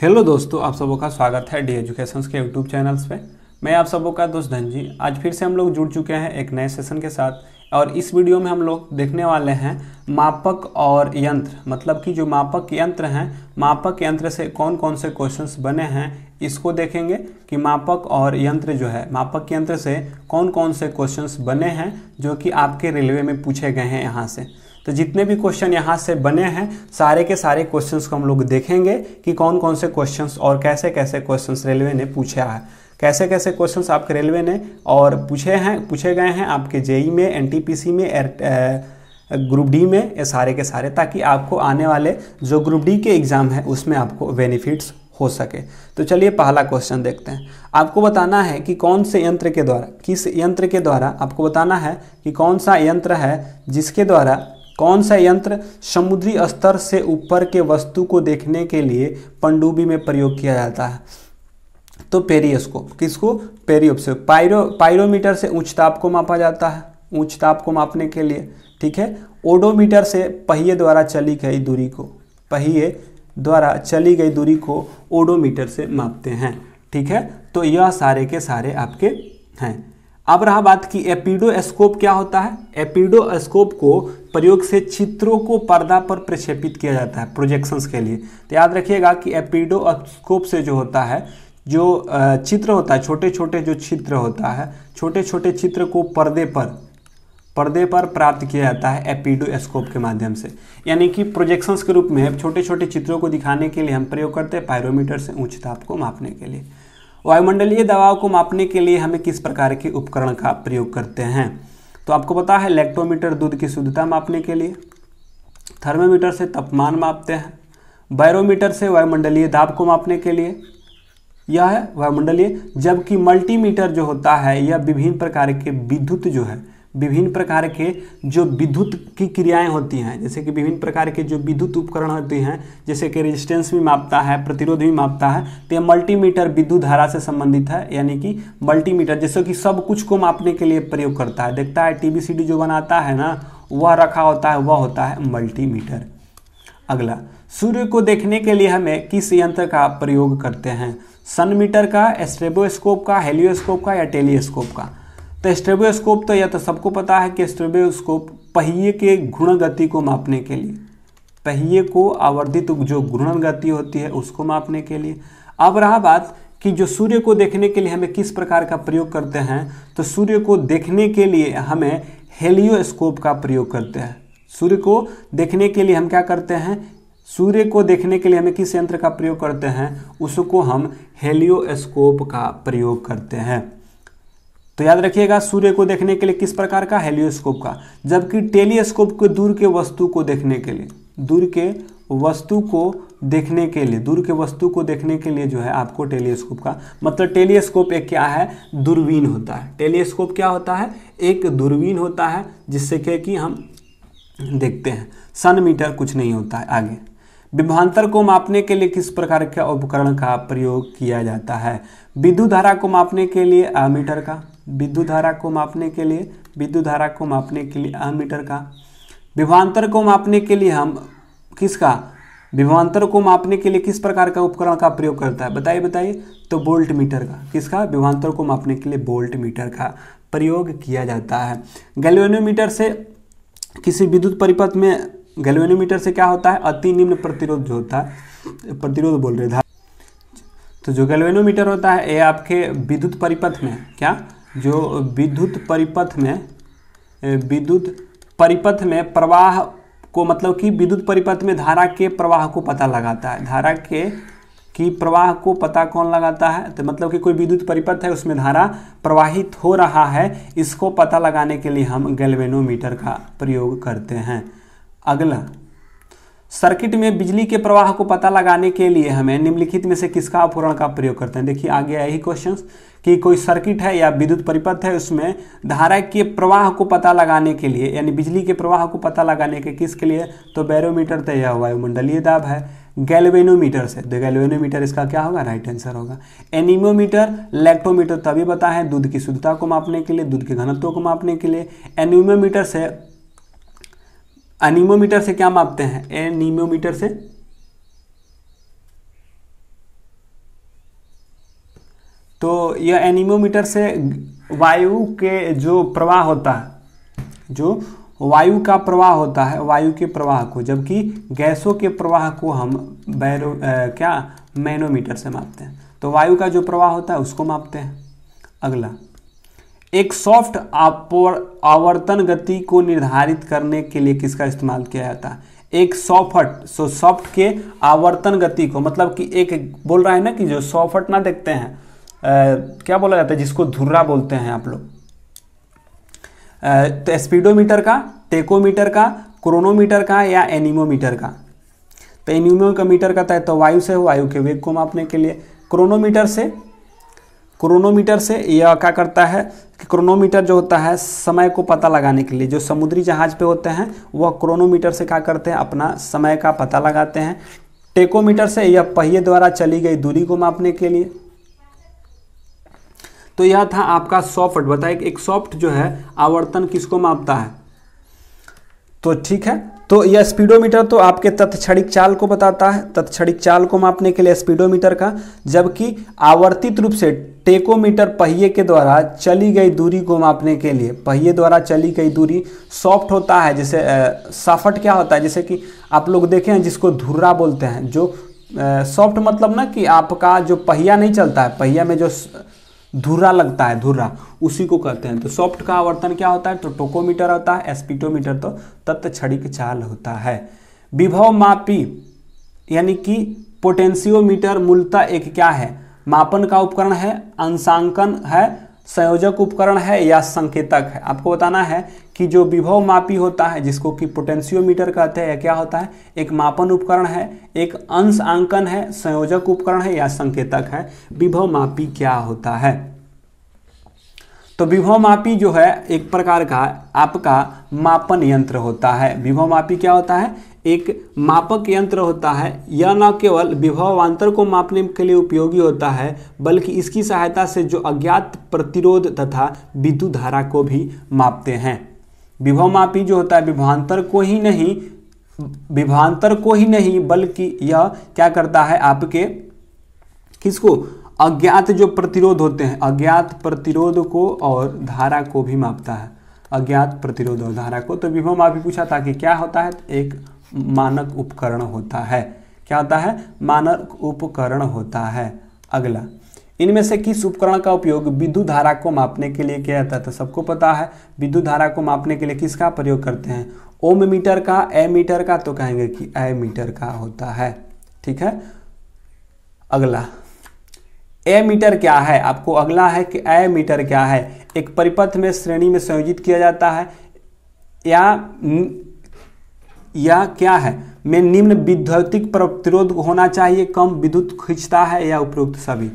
Hello दोस्तों, आप सबों का स्वागत है डी एजुकेशंस के यूट्यूब चैनल्स पे। मैं आप सबों का दोस्त धनजी। आज फिर से हम लोग जुड़ चुके हैं एक नए सेशन के साथ और इस वीडियो में हम लोग देखने वाले हैं मापक और यंत्र, मतलब कि जो मापक यंत्र हैं, मापक यंत्र से कौन कौन से क्वेश्चंस बने हैं इसको देखेंगे कि मापक और यंत्र जो है, मापक यंत्र से कौन कौन से क्वेश्चंस बने हैं जो कि आपके रेलवे में पूछे गए हैं। यहाँ से तो जितने भी क्वेश्चन यहाँ से बने हैं सारे के सारे क्वेश्चंस को हम लोग देखेंगे कि कौन कौन से क्वेश्चंस और कैसे कैसे क्वेश्चंस रेलवे ने पूछा है, कैसे कैसे क्वेश्चंस आपके रेलवे ने और पूछे गए हैं आपके जेई में, एनटीपीसी में, ग्रुप डी में, ये सारे के सारे, ताकि आपको आने वाले जो ग्रुप डी के एग्ज़ाम है उसमें आपको बेनिफिट्स हो सके। तो चलिए पहला क्वेश्चन देखते हैं। आपको बताना है कि कौन से यंत्र के द्वारा, किस यंत्र के द्वारा, आपको बताना है कि कौन सा यंत्र है जिसके द्वारा, कौन सा यंत्र समुद्री स्तर से ऊपर के वस्तु को देखने के लिए पनडुब्बी में प्रयोग किया जाता है। तो पेरियोस्कोप, किसको? पेरियोस्कोप। पायरोमीटर से उच्च ताप को मापा जाता है, उच्च ताप को मापने के लिए, ठीक है। ओडोमीटर से पहिए द्वारा चली गई दूरी को, पहिए द्वारा चली गई दूरी को ओडोमीटर से मापते हैं, ठीक है। तो यह सारे के सारे आपके हैं। अब रहा बात की एपिडोस्कोप क्या होता है। एपिडोस्कोप को प्रयोग से चित्रों को पर्दा पर प्रक्षेपित किया जाता है प्रोजेक्शंस के लिए। तो याद रखिएगा कि एपिडोस्कोप से जो होता है, जो चित्र होता है, छोटे छोटे जो चित्र होता है, छोटे छोटे चित्र को पर्दे पर प्राप्त किया जाता है एपिडोस्कोप के माध्यम से, यानी कि प्रोजेक्शंस के रूप में छोटे छोटे चित्रों को दिखाने के लिए हम प्रयोग करते हैं पायरोमीटर से उच्च ताप को मापने के लिए। वायुमंडलीय दबाव को मापने के लिए हमें किस प्रकार के उपकरण का प्रयोग करते हैं? तो आपको पता है लैक्टोमीटर दूध की शुद्धता मापने के लिए, थर्मामीटर से तापमान मापते हैं, बैरोमीटर से वायुमंडलीय दाब को मापने के लिए, यह है वायुमंडलीय। जबकि मल्टीमीटर जो होता है यह विभिन्न प्रकार के विद्युत जो है, विभिन्न प्रकार के जो विद्युत की क्रियाएं होती हैं, जैसे कि विभिन्न प्रकार के जो विद्युत उपकरण होते हैं, जैसे कि रेजिस्टेंस भी मापता है, प्रतिरोध भी मापता है। तो यह मल्टीमीटर विद्युत धारा से संबंधित है, यानी कि मल्टीमीटर जैसे कि सब कुछ को मापने के लिए प्रयोग करता है। देखता है टीबीसीडी जो बनाता है ना, वह रखा होता है, वह होता है मल्टीमीटर। अगला, सूर्य को देखने के लिए हमें किस यंत्र का प्रयोग करते हैं? सनमीटर का, स्ट्रोबोस्कोप का, हेलियोस्कोप का या टेलीस्कोप का? तो स्ट्रोबोस्कोप तो यह तो सबको पता है कि स्ट्रोबोस्कोप पहिए के घूर्णन गति को मापने के लिए, पहिए को आवर्धित जो घूर्णन गति होती है उसको मापने के लिए। अब रहा बात कि जो सूर्य को देखने के लिए हमें किस प्रकार का प्रयोग करते हैं, तो सूर्य को देखने के लिए हमें हेलियोस्कोप का प्रयोग करते हैं। सूर्य को देखने के लिए हम क्या करते हैं, सूर्य को देखने के लिए हमें किस यंत्र का प्रयोग करते हैं, उसको हम हेलियोस्कोप का प्रयोग करते हैं। तो याद रखिएगा सूर्य को देखने के लिए किस प्रकार का, हेलियोस्कोप का। जबकि टेलीस्कोप को दूर के वस्तु को देखने के लिए, दूर के वस्तु को देखने के लिए, दूर के वस्तु को देखने के लिए जो है आपको टेलीस्कोप का, मतलब टेलीस्कोप एक क्या है, दूरबीन होता है। टेलीस्कोप क्या होता है, एक दूरबीन होता है जिससे कि हम देखते हैं। सनमीटर कुछ नहीं होता है। आगे, विभवांतर को मापने के लिए किस प्रकार के उपकरण का प्रयोग किया जाता है? विद्युत धारा को मापने के लिए एमीटर का, विद्युत धारा को मापने के लिए, विद्युत धारा को मापने के लिए एमीटर का। विभवांतर को मापने के लिए हम किसका, विभवांतर को मापने के लिए किस प्रकार का उपकरण का प्रयोग करता है, बताइए बताइए? तो वोल्टमीटर का। किसका? विभवांतर को मापने के लिए वोल्टमीटर का प्रयोग किया जाता है। गैल्वेनोमीटर से किसी विद्युत परिपथ में, गैल्वेनोमीटर से क्या होता है, अति निम्न प्रतिरोध जो होता है, प्रतिरोध बोल रहे, तो जो गैल्वेनोमीटर होता है ये आपके विद्युत परिपथ में, क्या, जो विद्युत परिपथ में, विद्युत परिपथ में प्रवाह को, मतलब कि विद्युत परिपथ में धारा के प्रवाह को पता लगाता है। धारा के कि प्रवाह को पता कौन लगाता है, तो मतलब कि कोई विद्युत परिपथ है उसमें धारा प्रवाहित हो रहा है, इसको पता लगाने के लिए हम गैल्वेनोमीटर का प्रयोग करते हैं। अगला, सर्किट में बिजली के प्रवाह को पता लगाने के लिए हमें निम्नलिखित में से किसका उपकरण का प्रयोग करते हैं? देखिए आगे यही क्वेश्चन कि कोई सर्किट है या विद्युत परिपथ है, उसमें धारा के प्रवाह को पता लगाने के लिए, यानी बिजली के प्रवाह को पता लगाने के किसके लिए, तो बैरोमीटर तो यह वायुमंडलीय दाब है। गैल्वेनोमीटर से, तो गैल्वेनोमीटर इसका क्या होगा, राइट आंसर होगा। एनिमोमीटर, लैक्टोमीटर तभी बता है दूध की शुद्धता को मापने के लिए, दूध के घनत्व को मापने के लिए। एनीमोमीटर से, एनीमोमीटर से क्या मापते हैं, एनीमोमीटर से तो यह एनिमोमीटर से वायु के जो प्रवाह होता है, जो वायु का प्रवाह होता है, वायु के प्रवाह को, जबकि गैसों के प्रवाह को हम मैनोमीटर से मापते हैं। तो वायु का जो प्रवाह होता है उसको मापते हैं। अगला, एक सॉफ्ट आवर्तन गति को निर्धारित करने के लिए किसका इस्तेमाल किया जाता है? एक सॉफ्ट के आवर्तन गति को, मतलब कि एक बोल रहा है ना कि जो सॉफ्ट ना देखते हैं, क्या बोला जाता है जिसको धुर्रा बोलते हैं आप लोग, तो स्पीडोमीटर का, टेकोमीटर का, क्रोनोमीटर का या एनिमोमीटर का। तो एनिमोमीटर का तो वायु से, वायु के वेग को मापने के लिए। क्रोनोमीटर से यह क्या करता है कि क्रोनोमीटर जो होता है समय को पता लगाने के लिए, जो समुद्री जहाज पे होते हैं वह क्रोनोमीटर से क्या करते हैं, अपना समय का पता लगाते हैं। टेकोमीटर से यह पहिए द्वारा चली गई दूरी को मापने के लिए। तो यह था आपका सॉफ्ट। बताइए एक सॉफ्ट जो है आवर्तन किसको मापता है? तो ठीक है, तो यह स्पीडोमीटर तो आपके तत्क्षणिक चाल को बताता है, तत्क्षणिक चाल को मापने के लिए स्पीडोमीटर का, जबकि आवर्तित रूप से टेकोमीटर पहिए के द्वारा चली गई दूरी को मापने के लिए, पहिए द्वारा चली गई दूरी। सॉफ्ट होता है जैसे साफट क्या होता है, जैसे कि आप लोग देखे हैं जिसको धुर्रा बोलते हैं, जो सॉफ्ट मतलब ना कि आपका जो पहिया नहीं चलता है, पहिया में जो धुर्रा लगता है, धुर्रा, उसी को कहते हैं। तो सॉफ्ट का आवर्तन क्या होता है? तो टेकोमीटर होता है। स्पीडोमीटर तो तत्क्षणिक चाल होता है। विभव मापी यानी कि पोटेंशियोमीटर मूलतः एक क्या है, मापन का उपकरण है, अंशांकन है, संयोजक उपकरण है या संकेतक है। आपको बताना है कि जो विभव मापी होता है जिसको कि पोटेंशियोमीटर कहते हैं, क्या होता है? एक मापन उपकरण है, एक अंश आंकन है, संयोजक उपकरण है या संकेतक है। विभव मापी क्या होता है? तो विभव मापी जो है एक प्रकार का आपका मापन यंत्र होता है। विभव मापी क्या होता है? एक मापक यंत्र होता है। यह न केवल विभवांतर को मापने के लिए उपयोगी होता है, बल्कि इसकी सहायता से जो अज्ञात प्रतिरोध तथा विद्युत धारा को भी मापते हैं। विभव मापी जो होता है विभवांतर को ही नहीं बल्कि यह क्या करता है, आपके किसको, अज्ञात जो प्रतिरोध होते हैं, अज्ञात प्रतिरोध को और धारा को भी मापता है, अज्ञात प्रतिरोध और धारा को। तो विभव मापी पूछा था कि क्या होता है? एक मानक उपकरण होता है। क्या होता है? मानक उपकरण होता है। अगला, इनमें से किस उपकरण का उपयोग विद्युत धारा को मापने के लिए किया जाता है? तो सबको पता है विद्युत धारा को मापने के लिए किसका प्रयोग करते हैं? ओममीटर का, एमीटर का, तो कहेंगे कि एमीटर का होता है। ठीक है। अगला, एमीटर क्या है? आपको अगला है कि एमीटर क्या है? एक परिपथ में श्रेणी में संयोजित किया जाता है या क्या है में निम्न विद्युतिक प्रतिरोध होना चाहिए, कम विद्युत खींचता है या उपरोक्त सभी।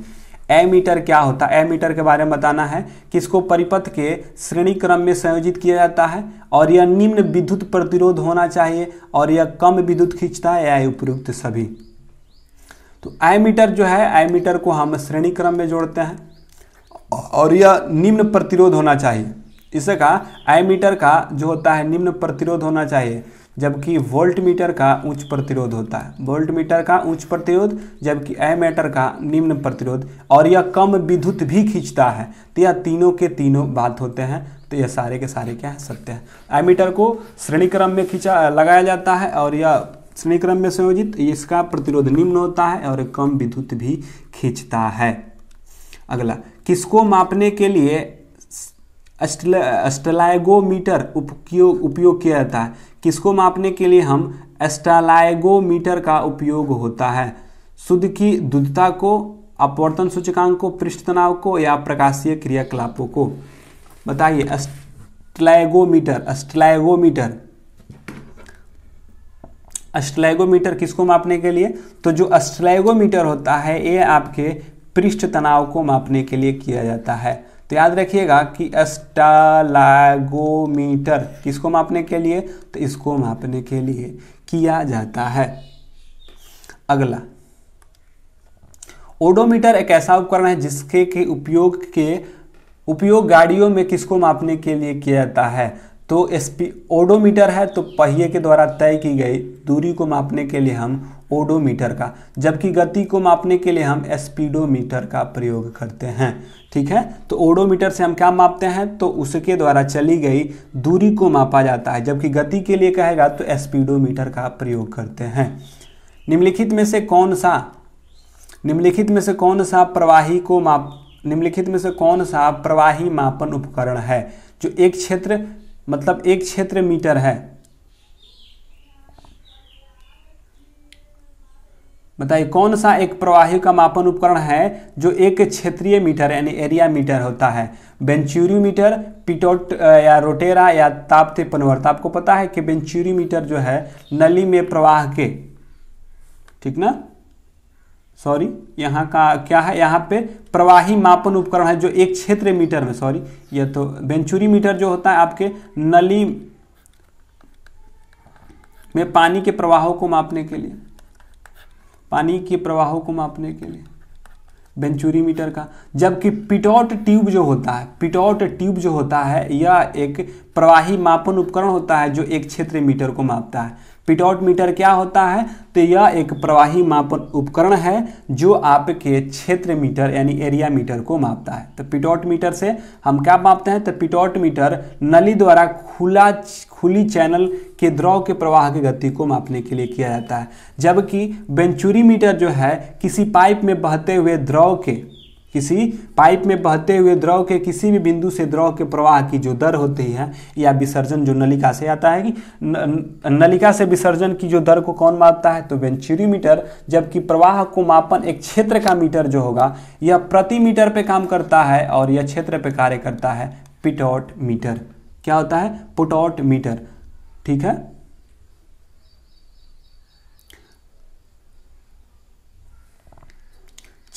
एमीटर क्या होता है? एमीटर के बारे में बताना है कि इसको परिपथ के श्रेणी क्रम में संयोजित किया जाता है और यह निम्न विद्युत प्रतिरोध होना चाहिए और यह कम विद्युत खींचता है या उपरोक्त सभी। तो एमीटर जो है, एमीटर को हम श्रेणी क्रम में जोड़ते हैं और यह निम्न प्रतिरोध होना चाहिए। इसे कहा एमीटर का जो होता है निम्न प्रतिरोध होना चाहिए, जबकि वोल्टमीटर का उच्च प्रतिरोध होता है, वोल्टमीटर का उच्च प्रतिरोध, जबकि एमीटर का निम्न प्रतिरोध, और यह कम विद्युत भी खींचता है। तो यह तीनों के तीनों बात होते हैं। तो यह सारे के सारे क्या है, सत्य है। एमीटर को श्रेणी क्रम में लगाया जाता है और यह श्रेणी क्रम में संयोजित, इसका प्रतिरोध निम्न होता है और कम विद्युत भी खींचता है। अगला, किसको मापने के लिए एस्टलाइगोमीटर उपयोग किया जाता है? किसको मापने के लिए हम एस्टलाइगोमीटर का उपयोग होता है? शुद्ध की द्रुतता को, अपवर्तन सूचकांक को, पृष्ठ तनाव को या प्रकाशीय क्रियाकलापों को। बताइए एस्टलाइगोमीटर किसको मापने के लिए? तो जो एस्टलाइगोमीटर होता है ये आपके पृष्ठ तनाव को मापने के लिए किया जाता है। तो याद रखिएगा कि एस्टलाइगोमीटर किसको मापने के लिए? तो इसको मापने के लिए किया जाता है। अगला, ओडोमीटर एक ऐसा उपकरण है जिसके उपयोग गाड़ियों में किसको मापने के लिए किया जाता है? तो ओडोमीटर है, तो पहिए के द्वारा तय की गई दूरी को मापने के लिए हम ओडोमीटर का, जबकि गति को मापने के लिए हम स्पीडोमीटर का प्रयोग करते हैं। ठीक है, तो ओडोमीटर से हम क्या मापते हैं, तो उसके द्वारा चली गई दूरी को मापा जाता है, जबकि गति के लिए कहेगा तो स्पीडोमीटर का प्रयोग करते हैं। निम्नलिखित में से कौन सा प्रवाही मापन उपकरण है जो एक क्षेत्र मीटर है, बताइए कौन सा एक प्रवाही का मापन उपकरण है जो एक क्षेत्रीय मीटर यानी एरिया मीटर होता है। वेंचुरी मीटर, पिटॉट या रोटेरा या ताप थे पनवर्त। आपको पता है कि वेंचुरी मीटर जो है नली में प्रवाह के, ठीक ना, सॉरी यहाँ का क्या है, यहाँ पे प्रवाही मापन उपकरण है जो एक क्षेत्र मीटर में, सॉरी यह तो वेंचुरी मीटर जो होता है आपके नली में पानी के प्रवाहों को मापने के लिए, वेंचुरी मीटर का, जबकि पिटॉट ट्यूब जो होता है, यह एक प्रवाही मापन उपकरण होता है जो एक क्षेत्र मीटर को मापता है। पिटॉट मीटर क्या होता है, तो यह एक प्रवाही मापन उपकरण है जो आपके क्षेत्र मीटर यानी एरिया मीटर को मापता है। तो पिटॉट मीटर से हम क्या मापते हैं, तो पिटॉट मीटर नली द्वारा खुली चैनल के द्रव के प्रवाह की गति को मापने के लिए किया जाता है, जबकि वेंचुरी मीटर जो है किसी पाइप में बहते हुए द्रव के किसी भी बिंदु से द्रव के प्रवाह की जो दर होती है या विसर्जन जो नलिका से आता है कि नलिका से विसर्जन की जो दर को कौन मापता है, तो वेंचुरी मीटर, जबकि प्रवाह को मापन एक क्षेत्र का मीटर जो होगा यह प्रति मीटर पे काम करता है और यह क्षेत्र पे कार्य करता है पिटॉट मीटर। क्या होता है, पिटॉट मीटर। ठीक है,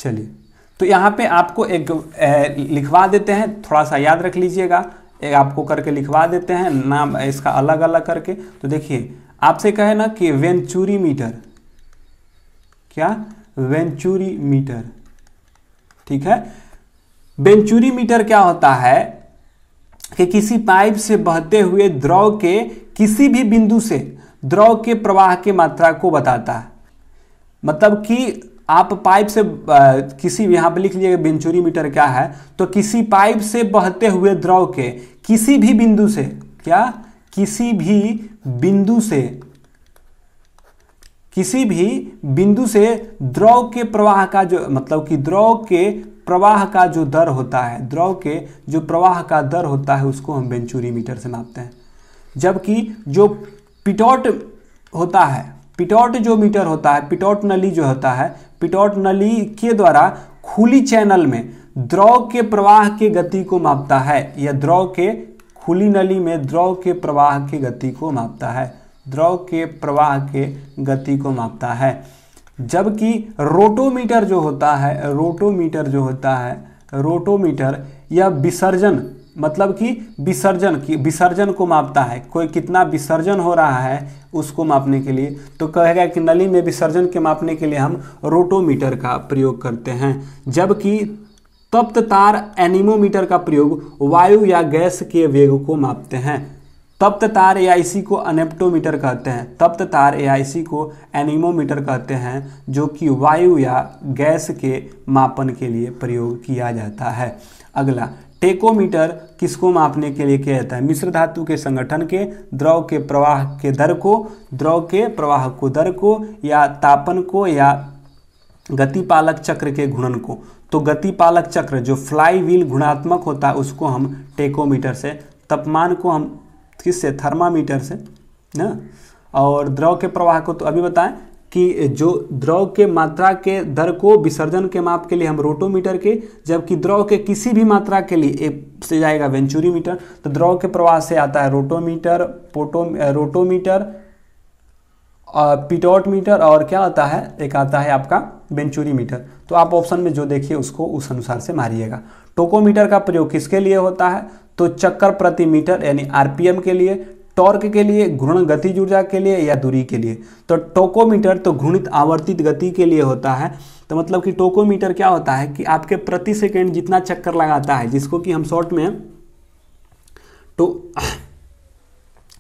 चलिए तो यहाँ पे आपको एक लिखवा देते हैं, थोड़ा सा याद रख लीजिएगा, एक आपको करके लिखवा देते हैं नाम इसका अलग अलग करके। तो देखिए आपसे कहे ना कि वेंचुरी मीटर, क्या वेंचुरी मीटर, ठीक है, वेंचुरी मीटर क्या होता है कि किसी पाइप से बहते हुए द्रव के किसी भी बिंदु से द्रव के प्रवाह की मात्रा को बताता है। मतलब कि आप पाइप से यहाँ पे लिख लीजिएगा वेंचुरी मीटर क्या है, तो किसी पाइप से बहते हुए द्रव के किसी भी बिंदु से, क्या किसी भी बिंदु से द्रव के प्रवाह का जो, मतलब कि द्रव के प्रवाह का जो दर होता है, उसको हम वेंचुरी मीटर से मापते हैं। जबकि जो पिटॉट होता है, पिटॉट नली जो होता है, पिटॉट नली के द्वारा खुली चैनल में द्रव के प्रवाह की गति को मापता है, या द्रव के खुली नली में द्रव के प्रवाह की गति को मापता है, जबकि रोटोमीटर जो होता है, रोटोमीटर या विसर्जन, मतलब कि विसर्जन को मापता है, कोई कितना विसर्जन हो रहा है उसको मापने के लिए। तो कहेगा कि नली में विसर्जन के मापने के लिए हम रोटोमीटर का प्रयोग करते हैं, जबकि तप्त तार एनिमोमीटर का प्रयोग वायु या गैस के वेग को मापते हैं। तप्त तार या इसी को एनेप्टोमीटर कहते हैं, जो कि वायु या गैस के मापन के लिए प्रयोग किया जाता है। अगला टेकोमीटर किसको मापने के लिए किया जाता है, मिश्र धातु के संगठन के द्रव के प्रवाह के दर को, या तापन को, या गतिपालक चक्र के घूर्णन को। तो गतिपालक चक्र जो फ्लाई व्हील गुणात्मक होता है उसको हम टेकोमीटर से, तापमान को हम किससे, थर्मामीटर से ना, और द्रव के प्रवाह को तो अभी बताएं कि जो द्रव के मात्रा के दर को विसर्जन के माप के लिए हम रोटोमीटर के, जबकि द्रव के किसी भी मात्रा के लिए से जाएगा वेंचुरी मीटर। तो द्रव के प्रवाह से आता है रोटोमीटर, पिटॉट मीटर, और क्या आता है, एक आता है आपका वेंचुरी मीटर। तो आप ऑप्शन में जो देखिए उसको उस अनुसार से मारिएगा। टेकोमीटर का प्रयोग किसके लिए होता है, तो चक्कर प्रति मीटर यानी आरपीएम के लिए, टॉर्क के लिए, घूर्णन गतिज ऊर्जा के लिए, या दूरी के लिए। तो टेकोमीटर तो घूर्णित आवर्तित गति के लिए होता है। तो मतलब कि टेकोमीटर क्या होता है कि आपके प्रति सेकंड जितना चक्कर लगाता है, जिसको कि हम शॉर्ट में तो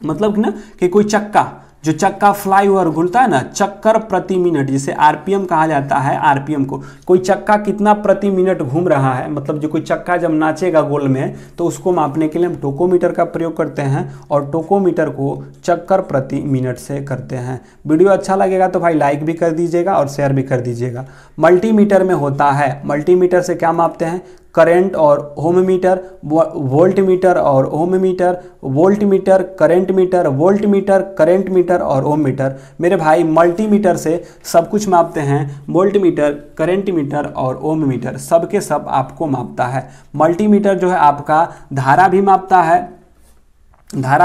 मतलब कि कोई चक्का जो चक्का फ्लाई ओवर घूमता है ना, चक्कर प्रति मिनट जिसे आरपीएम कहा जाता है, आरपीएम को कोई चक्का कितना प्रति मिनट घूम रहा है, मतलब जो कोई चक्का जब नाचेगा गोल में तो उसको मापने के लिए हम टेकोमीटर का प्रयोग करते हैं और टेकोमीटर को चक्कर प्रति मिनट से करते हैं। वीडियो अच्छा लगेगा तो भाई लाइक भी कर दीजिएगा और शेयर भी कर दीजिएगा। मल्टीमीटर में होता है, मल्टीमीटर से क्या मापते हैं, करंट और ओममीटर, वोल्टमीटर और ohmmeter, voltmeter, current meter, voltmeter, current meter और ओममीटर। मेरे भाई मल्टीमीटर से सब कुछ मापते हैं, वोल्टमीटर, करंट मीटर और ओममीटर सब के सब आपको मापता है। मल्टीमीटर जो है आपका धारा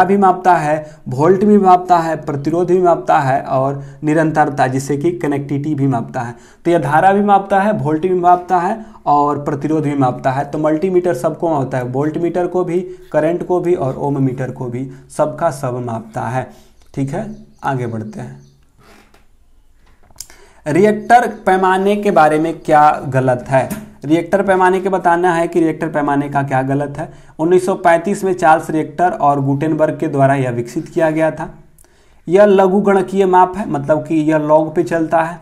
भी मापता है, वोल्ट भी मापता है, प्रतिरोध भी मापता है और निरंतरता जिसे कि कनेक्टिविटी भी मापता है। तो यह धारा भी मापता है, वोल्ट भी मापता है और प्रतिरोध भी मापता है। तो मल्टीमीटर सबको मापता है, वोल्टमीटर को भी, करंट को भी और ओममीटर को भी, सबका सब मापता है। ठीक है, आगे बढ़ते हैं। रिएक्टर पैमाने के बारे में क्या गलत है, रिएक्टर पैमाने के बताना है कि रिएक्टर पैमाने का क्या गलत है। 1935 में चार्ल्स रिएक्टर और गुटेनबर्ग के द्वारा यह विकसित किया गया था। यह लघुगणकीय माप है, मतलब कि यह लॉग पे चलता है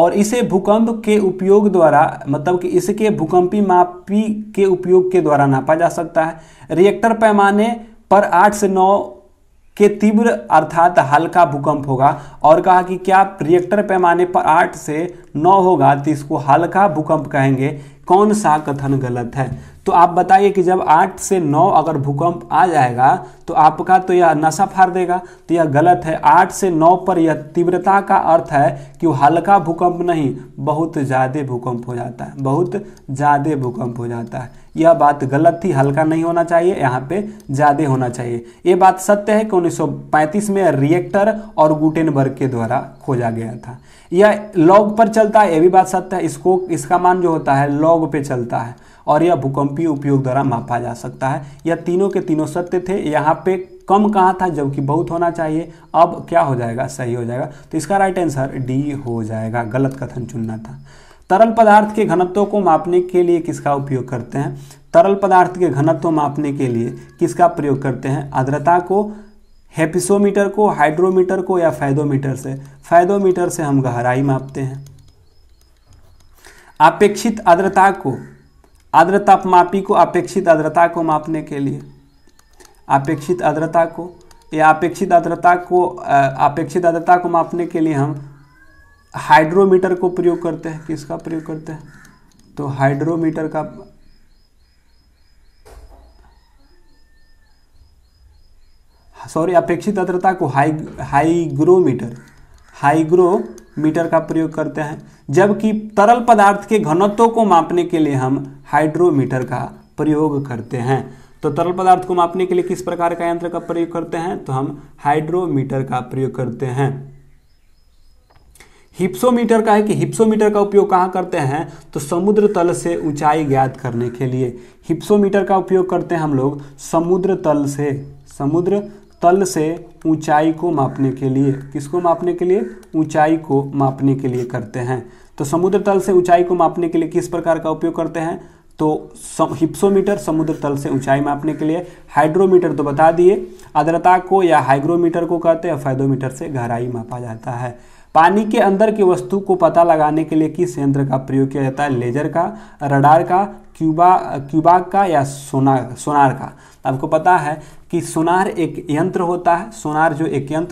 और इसे भूकंप के उपयोग द्वारा, मतलब कि इसके भूकंपी मापी के उपयोग के द्वारा नापा जा सकता है। रिएक्टर पैमाने पर 8 से 9 के तीव्र अर्थात हल्का भूकंप होगा और कहा कि क्या रिएक्टर पैमाने पर 8 से 9 होगा तो इसको हल्का भूकंप कहेंगे, कौन सा कथन गलत है। तो आप बताइए कि जब 8 से 9 अगर भूकंप आ जाएगा तो आपका तो यह नशा फाड़ देगा, तो यह गलत है। 8 से 9 पर यह तीव्रता का अर्थ है कि वह हल्का भूकंप नहीं, बहुत ज़्यादा भूकंप हो जाता है, यह बात गलत थी, हल्का नहीं होना चाहिए, यहाँ पे ज़्यादा होना चाहिए। ये बात सत्य है कि 1935 में रिएक्टर और गुटेनबर्ग के द्वारा खोजा गया था। यह लॉग पर चलता है, ये भी बात सत्य है, इसको इसका मान जो होता है लॉग पे चलता है और यह भूकंपीय उपयोग द्वारा मापा जा सकता है। यह तीनों के तीनों सत्य थे। यहाँ पे कम कहा था जबकि बहुत होना चाहिए, अब क्या हो जाएगा, सही हो जाएगा। तो इसका राइट आंसर डी हो जाएगा, गलत कथन चुनना था। तरल पदार्थ के घनत्व को मापने के लिए किसका उपयोग करते हैं, आर्द्रता को, हिप्सोमीटर को, हाइड्रोमीटर को या फैदोमीटर से। फैदोमीटर से हम गहराई मापते हैं। अपेक्षित आर्द्रता को, आर्द्रतापमापी को अपेक्षित आर्द्रता को मापने के लिए, मापने के लिए हम हाइड्रोमीटर को प्रयोग करते हैं। किसका प्रयोग करते हैं, तो हाइड्रोमीटर का, सॉरी, अपेक्षित आर्द्रता को हाइग्रोमीटर का प्रयोग करते हैं, जबकि तरल पदार्थ के घनत्व को मापने के लिए हम हाइड्रोमीटर का प्रयोग करते हैं। तो तरल पदार्थ को मापने के लिए किस प्रकार का यंत्र का प्रयोग करते हैं, तो हम हाइड्रोमीटर का प्रयोग करते हैं। हिप्सोमीटर का है कि हिप्सोमीटर का उपयोग कहाँ करते हैं, तो समुद्र तल से ऊंचाई ज्ञात करने के लिए हिप्सोमीटर का उपयोग करते हैं हम लोग, समुद्र तल से ऊंचाई को मापने के लिए। किसको मापने के लिए, ऊंचाई को मापने के लिए करते हैं। तो समुद्र तल से ऊंचाई को मापने के लिए किस प्रकार का उपयोग करते हैं, तो हिप्सोमीटर समुद्र तल से ऊंचाई मापने के लिए, हाइड्रोमीटर तो बता दिए, आर्द्रता को या हाइग्रोमीटर को कहते हैं, फैदोमीटर से गहराई मापा जाता है। पानी के अंदर की वस्तु को पता लगाने के लिए किस यंत्र का प्रयोग किया जाता है, लेजर का, रडार का, क्यूबाग का या सोनार का। आपको पता है कि सोनार एक यंत्र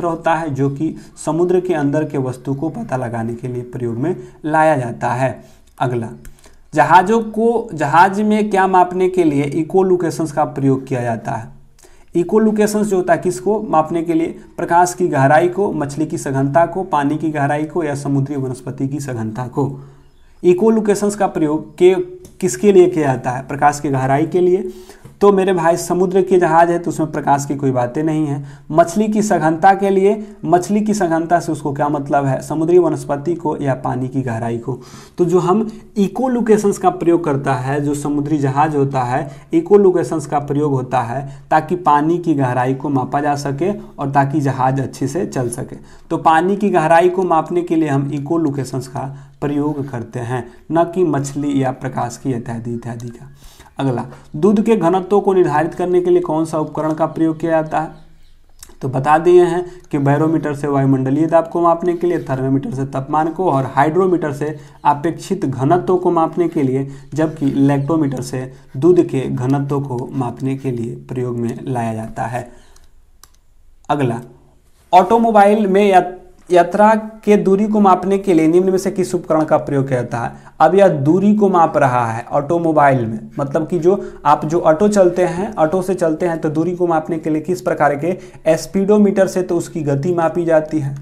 होता है, जो कि समुद्र के अंदर के वस्तु को पता लगाने के लिए प्रयोग में लाया जाता है। अगला, जहाज़ों को, जहाज में क्या मापने के लिए इको लोकेशंस का प्रयोग किया जाता है। इको लोकेशंस जो होता है किसको मापने के लिए, प्रकाश की गहराई को, मछली की सघनता को, पानी की गहराई को या समुद्री वनस्पति की सघनता को। इको लोकेशंस का प्रयोग किसके लिए किया जाता है, प्रकाश की गहराई के लिए। तो मेरे भाई समुद्र के जहाज है तो उसमें प्रकाश की कोई बातें नहीं है। मछली की सघनता के लिए, मछली की सघनता से उसको क्या मतलब है, समुद्री वनस्पति को या पानी की गहराई को। तो जो हम इको लोकेशंस का प्रयोग करता है, जो समुद्री जहाज होता है, इको लोकेशंस का प्रयोग होता है ताकि पानी की गहराई को मापा जा सके और ताकि जहाज अच्छे से चल सके। तो पानी की गहराई को मापने के लिए हम इको लोकेशंस का प्रयोग करते हैं, न कि मछली या प्रकाश की इत्यादि का। अगला, दूध के घनत्व को निर्धारित करने के लिए कौन सा उपकरण का प्रयोग किया जाता है, तो बता दिए हैं कि बैरोमीटर से वायुमंडलीय दाब को मापने के लिए, थर्मामीटर से तापमान को और हाइड्रोमीटर से अपेक्षित घनत्व को मापने के लिए, जबकि लैक्टोमीटर से दूध के घनत्व को मापने के लिए प्रयोग में लाया जाता है। अगला, ऑटोमोबाइल में यात्रा के दूरी को मापने के लिए निम्न में से किस उपकरण का प्रयोग किया जाता है। अब यह दूरी को माप रहा है ऑटोमोबाइल में, मतलब कि जो आप जो ऑटो चलते हैं, ऑटो से चलते हैं, तो दूरी को मापने के लिए किस प्रकार के स्पीडोमीटर से तो उसकी गति मापी जाती है,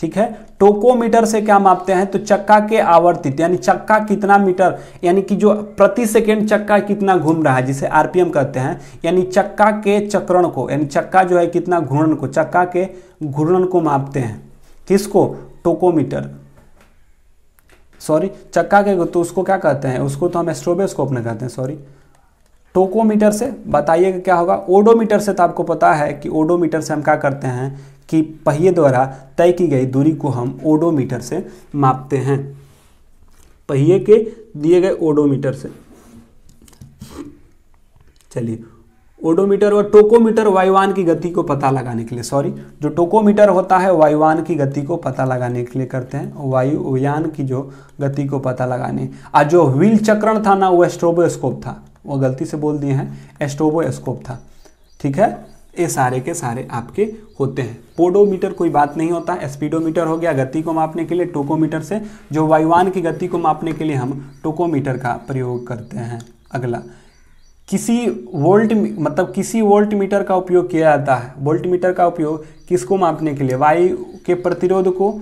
ठीक है। टेकोमीटर से क्या मापते हैं, तो चक्का के आवर्तित, यानी चक्का कितना मीटर, यानी कि जो प्रति सेकंड चक्का कितना घूम रहा है, जिसे आरपीएम कहते हैं, यानी चक्का के चक्रण को, यानी चक्का जो है कितना घूर्णन को, चक्का के घूर्णन को मापते हैं। किसको? टेकोमीटर, सॉरी चक्का के, तो उसको क्या कहते हैं, उसको तो हम स्ट्रोबोस्कोप में कहते हैं, सॉरी। टेकोमीटर से बताइएगा क्या होगा। ओडोमीटर से तो आपको पता है कि ओडोमीटर से हम क्या करते हैं कि पहिए द्वारा तय की गई दूरी को हम ओडोमीटर से मापते हैं, पहिए के दिए गए ओडोमीटर से। चलिए, ओडोमीटर और टेकोमीटर वायुयान की गति को पता लगाने के लिए, सॉरी जो टेकोमीटर होता है वायुयान की गति को पता लगाने के लिए करते हैं, वायुयान की जो गति को पता लगाने। और जो व्हील चक्रण था ना, वो स्ट्रोबोस्कोप था, वो गलती से बोल दिए हैं, स्ट्रोबोस्कोप था, ठीक है। ये सारे के सारे आपके होते हैं। पोडोमीटर कोई बात नहीं होता, स्पीडोमीटर हो गया गति को मापने के लिए, टेकोमीटर से जो वायुयान की गति को मापने के लिए हम टेकोमीटर का प्रयोग करते हैं। अगला, किसी वोल्टमीटर का उपयोग किया जाता है। वोल्टमीटर का उपयोग किसको मापने के लिए, वायु के प्रतिरोध को,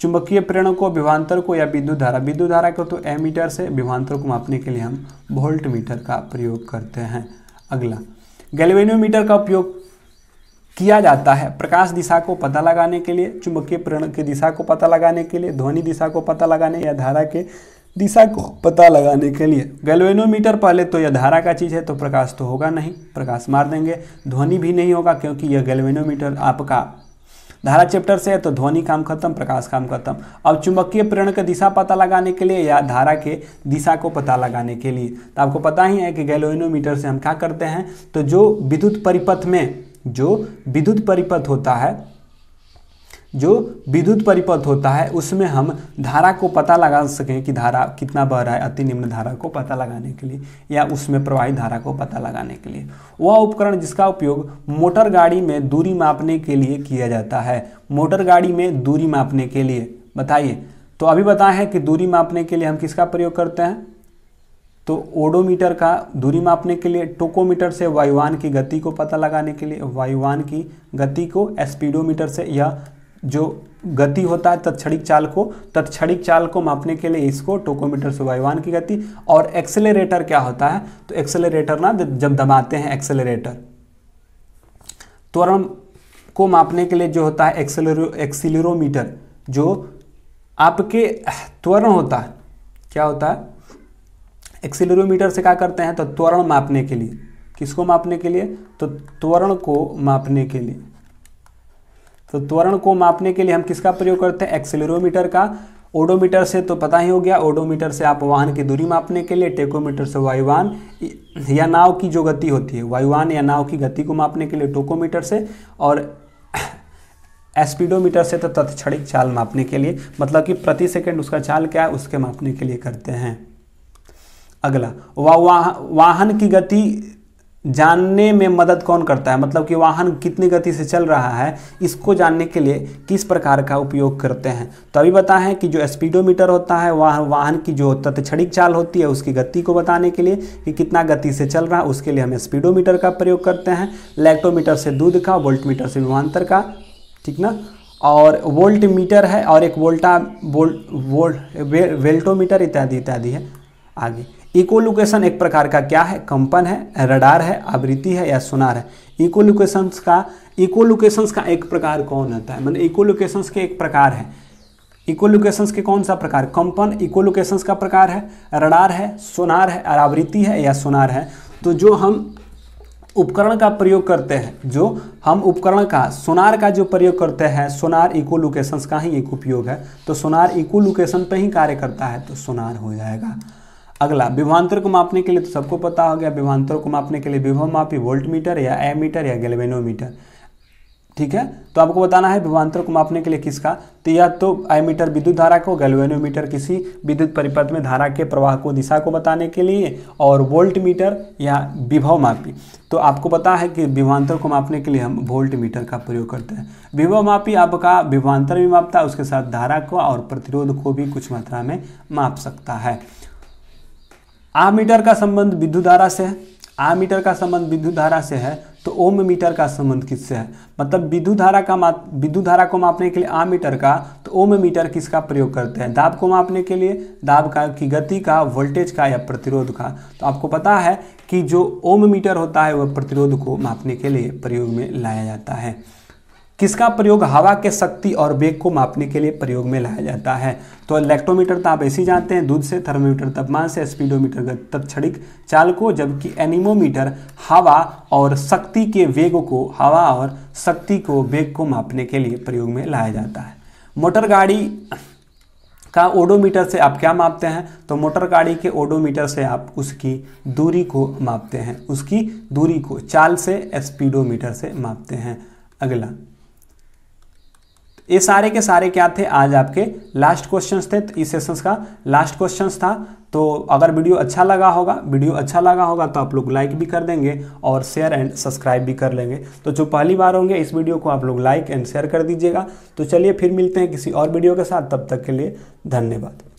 चुंबकीय प्रेरण को, विभवांतर को या विद्युत धारा। विद्युत धारा को तो एमीटर से, विभवांतर को मापने के लिए हम वोल्टमीटर का प्रयोग करते हैं। अगला, गैल्वेनोमीटर का उपयोग किया जाता है प्रकाश दिशा को पता लगाने के लिए, चुंबकीय प्रेरण की दिशा को पता लगाने के लिए, ध्वनि दिशा को पता लगाने या धारा के दिशा को पता लगाने के लिए। गैल्वेनोमीटर पहले तो यह धारा का चीज़ है तो प्रकाश तो होगा नहीं, प्रकाश मार देंगे, ध्वनि भी नहीं होगा क्योंकि यह गैल्वेनोमीटर आपका धारा चैप्टर से है तो ध्वनि काम खत्म, प्रकाश काम खत्म। अब चुंबकीय प्रेरण की दिशा पता लगाने के लिए या धारा के दिशा को पता लगाने के लिए, तो आपको पता ही है कि गैल्वेनोमीटर से हम क्या करते हैं, तो जो विद्युत परिपथ होता है उसमें हम धारा को पता लगा सकें कि धारा कितना बह रहा है, अति निम्न धारा को पता लगाने के लिए या उसमें प्रवाही धारा को पता लगाने के लिए। वह उपकरण जिसका उपयोग मोटर गाड़ी में दूरी मापने के लिए किया जाता है। मोटर गाड़ी में दूरी मापने के लिए बताइए, तो अभी बताएं हैं कि दूरी मापने के लिए हम किसका प्रयोग करते हैं, तो ओडोमीटर का दूरी मापने के लिए, टेकोमीटर से वायुयान की गति को पता लगाने के लिए, वायुयान की गति को, स्पीडोमीटर से या जो गति होता है तत्क्षणिक चाल को मापने के लिए इसको, टेकोमीटर से वायुयान की गति। और एक्सेलरेटर क्या होता है, तो एक्सेलरेटर ना जब दबाते हैं एक्सेलरेटर, त्वरण को मापने के लिए जो होता है एक्सीलरोमीटर, जो आपके त्वरण होता है, क्या होता है, एक्सीलरोमीटर से क्या करते हैं, तो त्वरण मापने के लिए। किसको मापने के लिए, तो त्वरण को मापने के लिए, तो त्वरण को मापने के लिए हम किसका प्रयोग करते हैं, एक्सेलरोमीटर का। ओडोमीटर से तो पता ही हो गया, ओडोमीटर से आप वाहन की दूरी मापने के लिए, टेकोमीटर से वायुयान या नाव की जो गति होती है, वायुयान या नाव की गति को मापने के लिए टेकोमीटर से, और स्पीडोमीटर से तो तत्क्षणिक चाल मापने के लिए, मतलब कि प्रति सेकंड उसका चाल क्या है उसके मापने के लिए करते हैं। अगला, वाहन की गति जानने में मदद कौन करता है, मतलब कि वाहन कितनी गति से चल रहा है इसको जानने के लिए किस प्रकार का उपयोग करते हैं, तो अभी बताएं हैं कि जो स्पीडोमीटर होता है वाहन की जो तत्क्षणिक चाल होती है उसकी गति को बताने के लिए कि कितना गति से चल रहा है, उसके लिए हम स्पीडोमीटर का प्रयोग करते हैं। लैक्टोमीटर से दूध का, वोल्टमीटर से विभवांतर का, ठीक ना, और वोल्टमीटर है, और एक वेल्टोमीटर इत्यादि इत्यादि है। आगे, इको लोकेशन एक प्रकार का क्या है, कंपन है, रडार है, आवृत्ति है या सोनार है। इको लोकेशंस का एक प्रकार कौन होता है, मतलब इको लोकेशंस के एक प्रकार है, इको लोकेशंस के कौन सा प्रकार, कंपन इको लोकेशंस का प्रकार है, रडार है, सोनार है और आवृत्ति है या सोनार है। तो जो हम उपकरण का प्रयोग करते हैं, जो हम उपकरण का सोनार का जो प्रयोग करते हैं, सोनार इको लोकेशंस का ही एक उपयोग है, तो सोनार इको लोकेशन पर ही कार्य करता है तो सोनार हो जाएगा। अगला, विभवांतर को मापने के लिए तो सबको पता हो गया, विभवांतर को मापने के लिए विभव मापी, वोल्टमीटर या एमीटर या गैल्वेनोमीटर। ठीक है। तो आपको बताना है विभवांतर को मापने के लिए किसका, तो या तो एमीटर विद्युत धारा को, गैल्वेनोमीटर किसी विद्युत परिपथ में धारा के प्रवाह को दिशा को बताने के लिए, और वोल्टमीटर या विभव मापी। तो आपको पता है कि विभवांतर को मापने के लिए हम वोल्टमीटर का प्रयोग करते हैं। विभव मापी आपका विभवांतर भी मापता है, उसके साथ धारा को और प्रतिरोध को भी कुछ मात्रा में माप सकता है। आमीटर का संबंध विद्युत धारा से है, आमीटर का संबंध विद्युत धारा से है, तो ओममीटर का संबंध किससे है, मतलब विद्युत धारा का विद्युत धारा को मापने के लिए आमीटर का, तो ओममीटर किसका प्रयोग करते हैं, दाब को मापने के लिए, दाब का की गति का, वोल्टेज का या प्रतिरोध का। तो आपको पता है कि जो ओममीटर होता है वह प्रतिरोध को मापने के लिए प्रयोग में लाया जाता है। किसका प्रयोग, हवा के शक्ति और वेग को मापने के लिए प्रयोग में लाया जाता है। तो लैक्टोमीटर तो आप ऐसे ही जानते हैं दूध से, थर्मामीटर तापमान से, स्पीडोमीटर क्षणिक चाल को, जबकि एनिमोमीटर हवा और शक्ति के वेग को, हवा और शक्ति को वेग को मापने के लिए प्रयोग में लाया जाता है। मोटर गाड़ी का ओडोमीटर से आप क्या मापते हैं, तो मोटर गाड़ी के ओडोमीटर से आप उसकी दूरी को मापते हैं, उसकी दूरी को चाल से, स्पीडोमीटर से मापते हैं। अगला, ये सारे के सारे क्या थे, आज आपके लास्ट क्वेश्चंस थे। तो इस सेशंस का लास्ट क्वेश्चंस था। तो अगर वीडियो अच्छा लगा होगा तो आप लोग लाइक भी कर देंगे और शेयर एंड सब्सक्राइब भी कर लेंगे। तो जो पहली बार होंगे इस वीडियो को आप लोग लाइक एंड शेयर कर दीजिएगा। तो चलिए फिर मिलते हैं किसी और वीडियो के साथ, तब तक के लिए धन्यवाद।